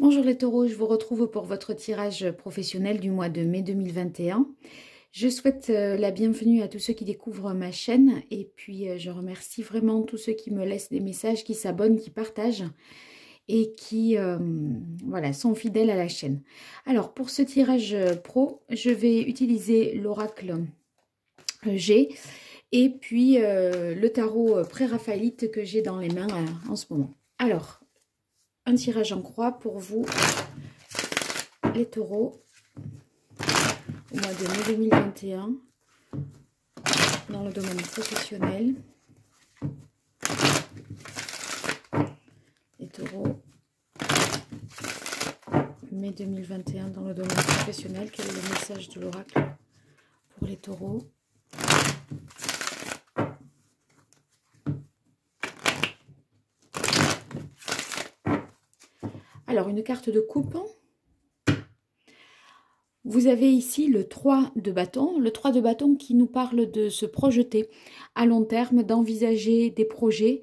Bonjour les taureaux, je vous retrouve pour votre tirage professionnel du mois de mai 2021. Je souhaite la bienvenue à tous ceux qui découvrent ma chaîne et puis je remercie vraiment tous ceux qui me laissent des messages, qui s'abonnent, qui partagent et qui voilà, sont fidèles à la chaîne. Alors pour ce tirage pro, je vais utiliser l'oracle G et puis le tarot préraphaélite que j'ai dans les mains en ce moment. Alors, un tirage en croix pour vous, les taureaux, au mois de mai 2021, dans le domaine professionnel. Les taureaux, mai 2021, dans le domaine professionnel. Quel est le message de l'oracle pour les taureaux ? Alors, une carte de coupe. Vous avez ici le 3 de bâton. Le 3 de bâton qui nous parle de se projeter à long terme, d'envisager des projets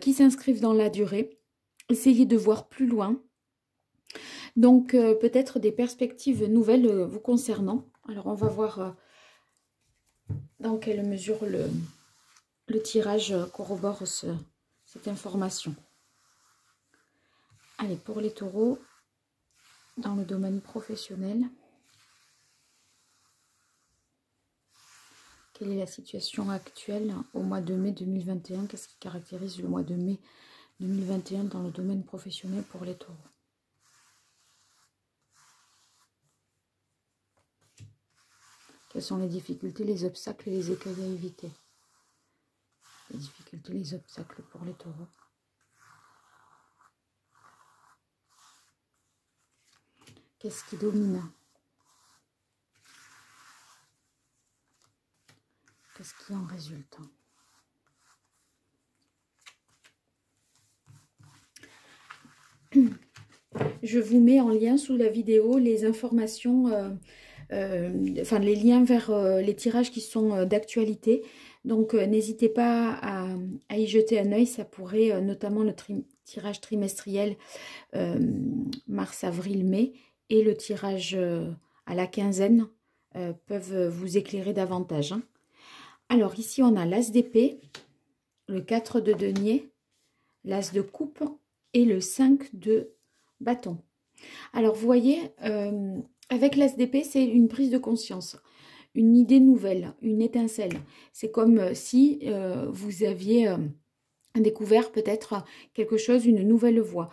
qui s'inscrivent dans la durée. Essayez de voir plus loin. Donc, peut-être des perspectives nouvelles vous concernant. Alors, on va voir dans quelle mesure le tirage corrobore cette information. Allez, pour les taureaux, dans le domaine professionnel, quelle est la situation actuelle au mois de mai 2021? Qu'est-ce qui caractérise le mois de mai 2021 dans le domaine professionnel pour les taureaux? Quelles sont les difficultés, les obstacles et les écueils à éviter? Les difficultés, les obstacles pour les taureaux. Qu'est-ce qui domine? Qu'est-ce qui en résulte? Je vous mets en lien sous la vidéo les informations, enfin les liens vers les tirages qui sont d'actualité. Donc n'hésitez pas à y jeter un œil, ça pourrait notamment le tirage trimestriel mars, avril, mai. Et le tirage à la quinzaine peuvent vous éclairer davantage. Alors ici, on a l'as d'épée, le 4 de denier, l'as de coupe et le 5 de bâton. Alors vous voyez, avec l'as d'épée, c'est une prise de conscience, une idée nouvelle, une étincelle. C'est comme si vous aviez découvert peut-être quelque chose, une nouvelle voie.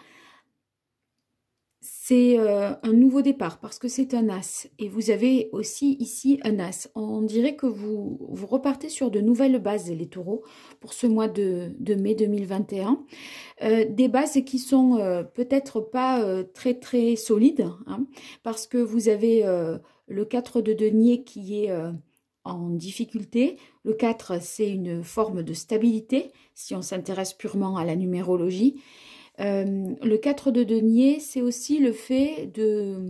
C'est un nouveau départ parce que c'est un as. Et vous avez aussi ici un as. On dirait que vous repartez sur de nouvelles bases, les taureaux, pour ce mois de mai 2021. Des bases qui sont peut-être pas très très solides, hein, parce que vous avez le 4 de denier qui est en difficulté. Le 4, c'est une forme de stabilité, si on s'intéresse purement à la numérologie. Le 4 de denier, c'est aussi le fait de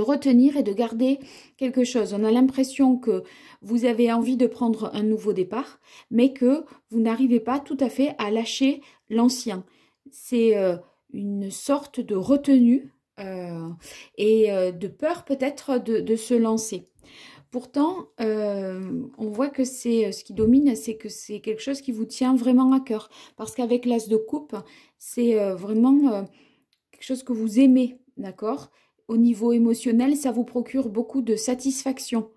retenir et de garder quelque chose. On a l'impression que vous avez envie de prendre un nouveau départ, mais que vous n'arrivez pas tout à fait à lâcher l'ancien. C'est une sorte de retenue et de peur peut-être de se lancer. Pourtant, on voit que c'est ce qui domine, c'est que c'est quelque chose qui vous tient vraiment à cœur. Parce qu'avec l'as de coupe, c'est vraiment quelque chose que vous aimez, d'accord? Au niveau émotionnel, ça vous procure beaucoup de satisfaction.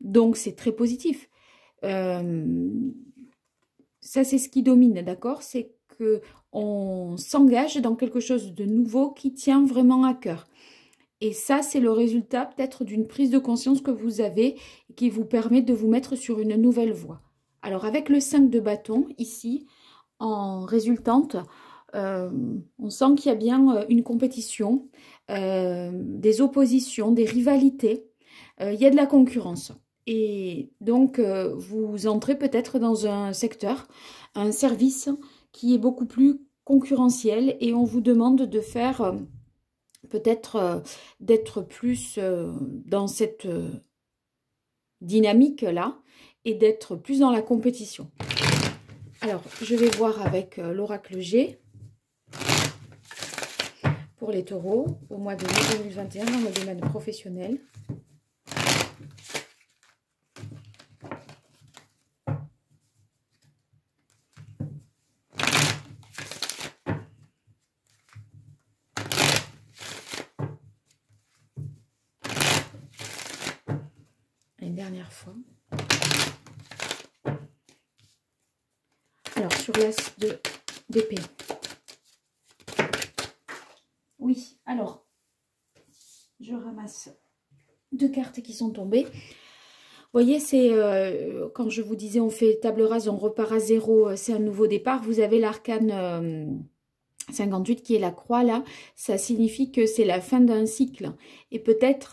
Donc, c'est très positif. Ça, c'est ce qui domine, d'accord? C'est qu'on s'engage dans quelque chose de nouveau qui tient vraiment à cœur. Et ça, c'est le résultat peut-être d'une prise de conscience que vous avez qui vous permet de vous mettre sur une nouvelle voie. Alors, avec le 5 de bâton, ici, en résultante, on sent qu'il y a bien une compétition, des oppositions, des rivalités. Il y a de la concurrence. Et donc, vous entrez peut-être dans un secteur, un service qui est beaucoup plus concurrentiel et on vous demande de faire... peut-être d'être plus dans cette dynamique-là et d'être plus dans la compétition. Alors, je vais voir avec l'oracle G pour les taureaux au mois de mai 2021 dans le domaine professionnel. Une dernière fois. Alors, sur l'as d'épée. Oui, alors, je ramasse deux cartes qui sont tombées. Vous voyez, c'est quand je vous disais, on fait table rase, on repart à zéro, c'est un nouveau départ. Vous avez l'arcane 58 qui est la croix là, ça signifie que c'est la fin d'un cycle et peut-être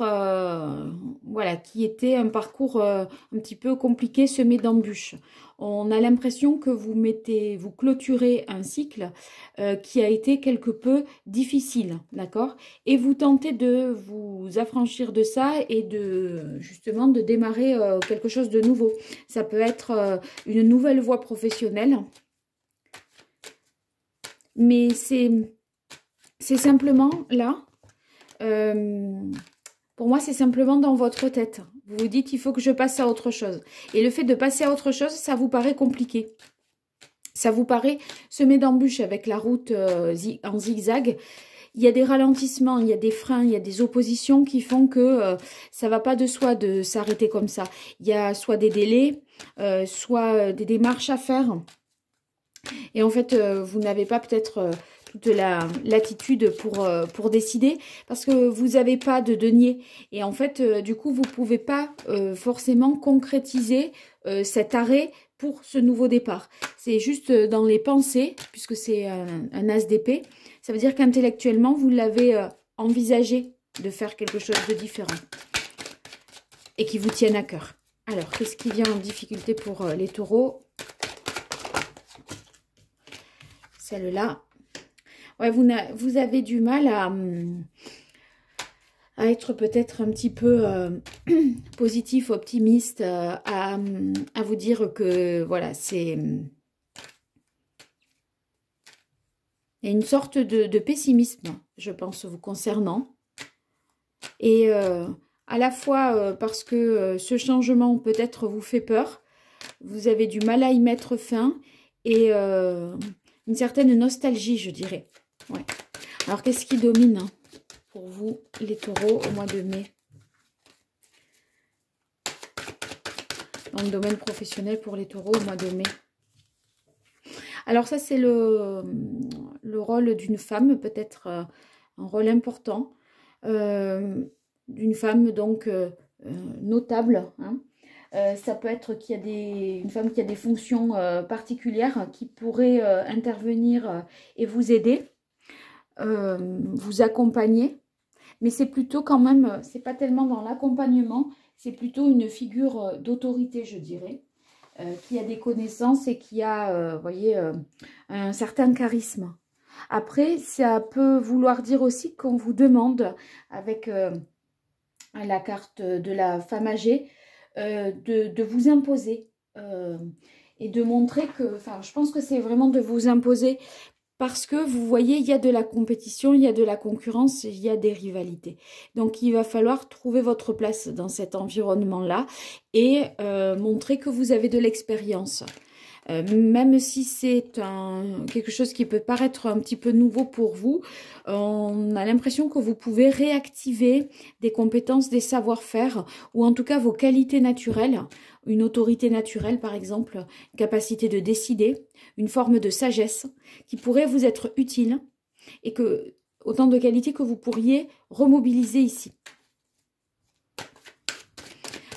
voilà, qui était un parcours un petit peu compliqué, semé d'embûches. On a l'impression que vous clôturez un cycle qui a été quelque peu difficile, d'accord, et vous tentez de vous affranchir de ça et de justement de démarrer quelque chose de nouveau. Ça peut être une nouvelle voie professionnelle. Mais c'est simplement là, pour moi c'est simplement dans votre tête. Vous vous dites il faut que je passe à autre chose. Et le fait de passer à autre chose, ça vous paraît compliqué. Ça vous paraît semé d'embûches avec la route en zigzag. Il y a des ralentissements, il y a des freins, il y a des oppositions qui font que ça va pas de soi de s'arrêter comme ça. Il y a soit des délais, soit des démarches à faire. Et en fait, vous n'avez pas peut-être toute la latitude pour décider parce que vous n'avez pas de denier. Et en fait, du coup, vous ne pouvez pas forcément concrétiser cet arrêt pour ce nouveau départ. C'est juste dans les pensées, puisque c'est un as d'épée. Ça veut dire qu'intellectuellement, vous l'avez envisagé de faire quelque chose de différent et qui vous tienne à cœur. Alors, qu'est-ce qui vient en difficulté pour les taureaux ? Celle-là, ouais, vous avez du mal à être peut-être un petit peu positif, optimiste, à vous dire que voilà, c'est une sorte de pessimisme, je pense, vous concernant. Et à la fois parce que ce changement peut-être vous fait peur, vous avez du mal à y mettre fin et... une certaine nostalgie, je dirais. Ouais. Alors, qu'est-ce qui domine pour vous, les taureaux, au mois de mai? Dans le domaine professionnel pour les taureaux, au mois de mai. Alors, ça, c'est le rôle d'une femme, peut-être un rôle important. D'une femme, donc, notable, hein. Ça peut être qu'il y a une femme qui a des fonctions particulières qui pourrait intervenir et vous aider, vous accompagner. Mais c'est plutôt quand même, c'est pas tellement dans l'accompagnement, c'est plutôt une figure d'autorité, je dirais, qui a des connaissances et qui a, voyez, un certain charisme. Après, ça peut vouloir dire aussi qu'on vous demande, avec la carte de la femme âgée, de vous imposer et de montrer que, enfin, je pense que c'est vraiment de vous imposer parce que vous voyez, il y a de la compétition, il y a de la concurrence, il y a des rivalités. Donc, il va falloir trouver votre place dans cet environnement-là et montrer que vous avez de l'expérience. Même si c'est quelque chose qui peut paraître un petit peu nouveau pour vous, on a l'impression que vous pouvez réactiver des compétences, des savoir-faire, ou en tout cas vos qualités naturelles, une autorité naturelle par exemple, une capacité de décider, une forme de sagesse qui pourrait vous être utile et que autant de qualités que vous pourriez remobiliser ici.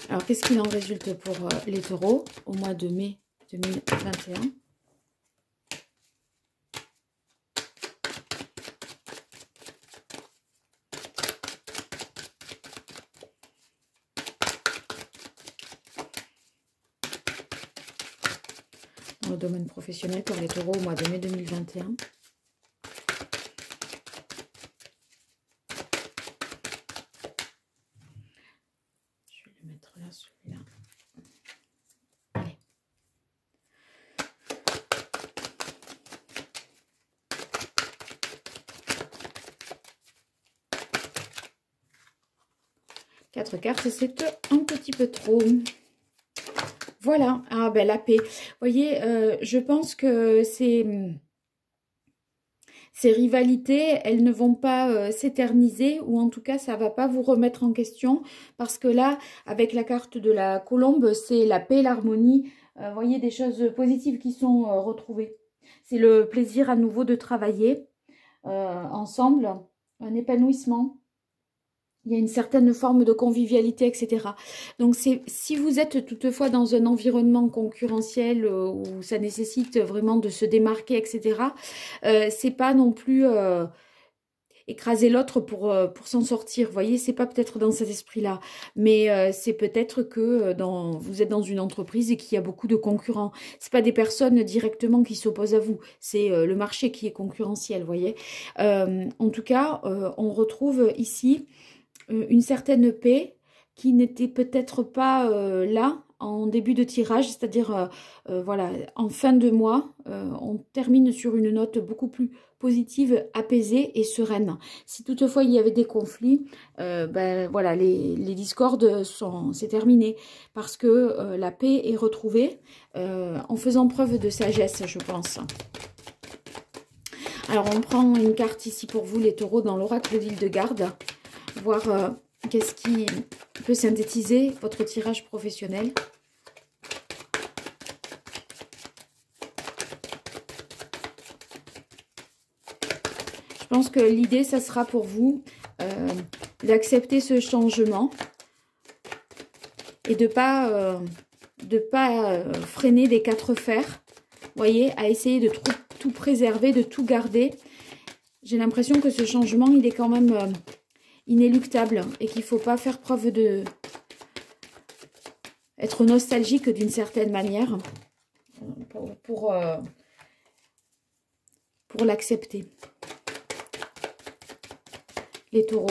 Alors qu'est-ce qu'il en résulte pour les taureaux au mois de mai 2021. Dans le domaine professionnel pour les taureaux au mois de mai 2021. Je vais le mettre là, celui-là. 4 cartes, c'est un petit peu trop. Voilà, ah ben la paix. Vous voyez, je pense que ces rivalités, elles ne vont pas s'éterniser, ou en tout cas, ça ne va pas vous remettre en question, parce que là, avec la carte de la colombe, c'est la paix, l'harmonie, vous voyez, des choses positives qui sont retrouvées. C'est le plaisir à nouveau de travailler ensemble, un épanouissement. Il y a une certaine forme de convivialité, etc. Donc, si vous êtes toutefois dans un environnement concurrentiel où ça nécessite vraiment de se démarquer, etc., c'est pas non plus écraser l'autre pour s'en sortir. Vous voyez, c'est pas peut-être dans cet esprit-là. Mais c'est peut-être que vous êtes dans une entreprise et qu'il y a beaucoup de concurrents. C'est pas des personnes directement qui s'opposent à vous. C'est le marché qui est concurrentiel, vous voyez. En tout cas, on retrouve ici une certaine paix qui n'était peut-être pas là en début de tirage, c'est-à-dire voilà, en fin de mois, on termine sur une note beaucoup plus positive, apaisée et sereine. Si toutefois il y avait des conflits, ben voilà, les discordes c'est terminé, parce que la paix est retrouvée en faisant preuve de sagesse, je pense. Alors on prend une carte ici pour vous, les taureaux, dans l'oracle d'Île-de-Garde. Voir qu'est-ce qui peut synthétiser votre tirage professionnel. Je pense que l'idée, ça sera pour vous d'accepter ce changement et de pas freiner des quatre fers, voyez, à essayer de tout préserver, de tout garder. J'ai l'impression que ce changement, il est quand même inéluctable, et qu'il ne faut pas faire preuve de être nostalgique d'une certaine manière pour l'accepter. Les taureaux,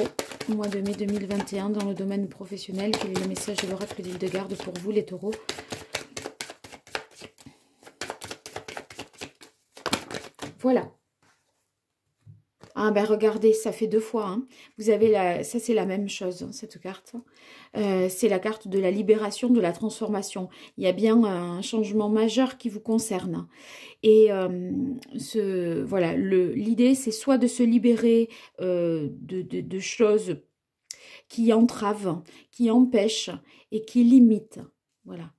au mois de mai 2021, dans le domaine professionnel, quel est le message de l'oracle d'Île-de-Garde pour vous, les taureaux? Voilà. Ah ben regardez, ça fait deux fois. Hein. Vous avez ça c'est la même chose, cette carte. C'est la carte de la libération, de la transformation. Il y a bien un changement majeur qui vous concerne. Et voilà, l'idée c'est soit de se libérer de choses qui entravent, qui empêchent et qui limitent. Voilà.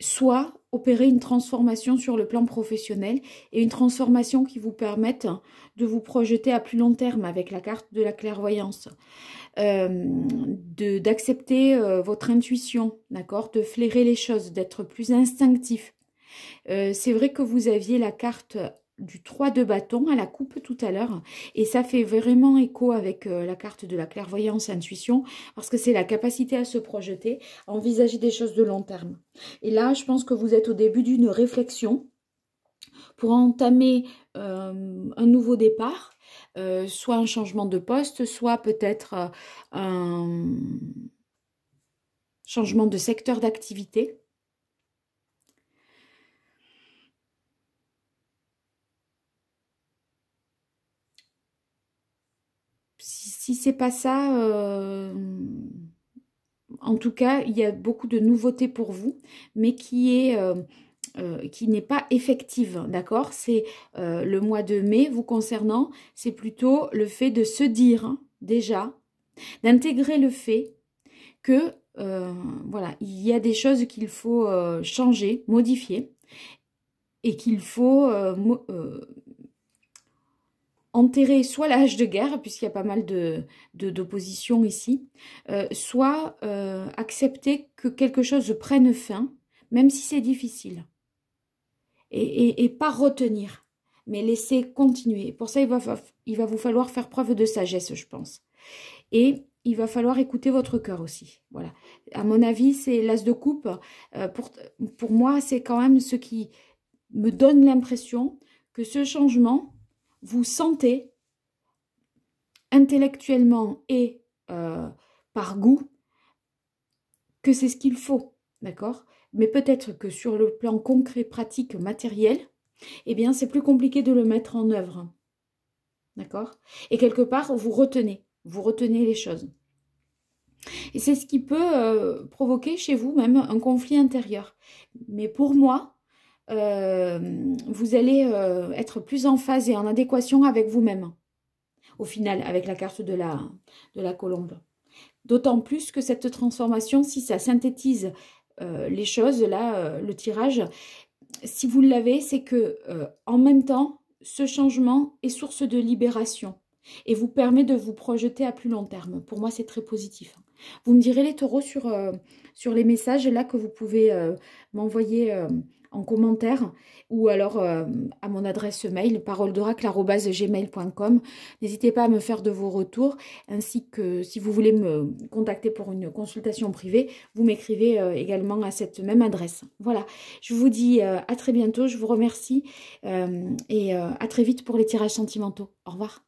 Soit opérer une transformation sur le plan professionnel, et une transformation qui vous permette de vous projeter à plus long terme avec la carte de la clairvoyance, d'accepter votre intuition, d'accord, de flairer les choses, d'être plus instinctif. C'est vrai que vous aviez la carte du 3 de bâton à la coupe tout à l'heure, et ça fait vraiment écho avec la carte de la clairvoyance intuition, parce que c'est la capacité à se projeter, à envisager des choses de long terme. Et là, je pense que vous êtes au début d'une réflexion pour entamer un nouveau départ, soit un changement de poste, soit peut-être un changement de secteur d'activité. Si c'est pas ça, en tout cas, il y a beaucoup de nouveautés pour vous, mais qui n'est pas effective, d'accord? C'est le mois de mai vous concernant, c'est plutôt le fait de se dire, hein, déjà, d'intégrer le fait que, voilà, il y a des choses qu'il faut changer, modifier, et qu'il faut enterrer soit l'âge de guerre, puisqu'il y a pas mal d'opposition ici, soit accepter que quelque chose prenne fin, même si c'est difficile, et pas retenir, mais laisser continuer. Pour ça, il va vous falloir faire preuve de sagesse, je pense. Et il va falloir écouter votre cœur aussi. Voilà. À mon avis, c'est l'as de coupe. Pour moi, c'est quand même ce qui me donne l'impression que ce changement, vous sentez intellectuellement et par goût que c'est ce qu'il faut, d'accord? Mais peut-être que sur le plan concret, pratique, matériel, eh bien, c'est plus compliqué de le mettre en œuvre, d'accord? Et quelque part, vous retenez les choses. Et c'est ce qui peut provoquer chez vous même un conflit intérieur. Mais pour moi, vous allez être plus en phase et en adéquation avec vous-même, au final, avec la carte de la colombe. D'autant plus que cette transformation, si ça synthétise les choses, là, le tirage, si vous l'avez, c'est que en même temps, ce changement est source de libération et vous permet de vous projeter à plus long terme. Pour moi, c'est très positif. Vous me direz, les taureaux, sur les messages là que vous pouvez m'envoyer en commentaire, ou alors à mon adresse mail parolesdoracle@gmail.com. N'hésitez pas à me faire de vos retours, ainsi que si vous voulez me contacter pour une consultation privée, vous m'écrivez également à cette même adresse. Voilà, je vous dis à très bientôt, je vous remercie et à très vite pour les tirages sentimentaux. Au revoir.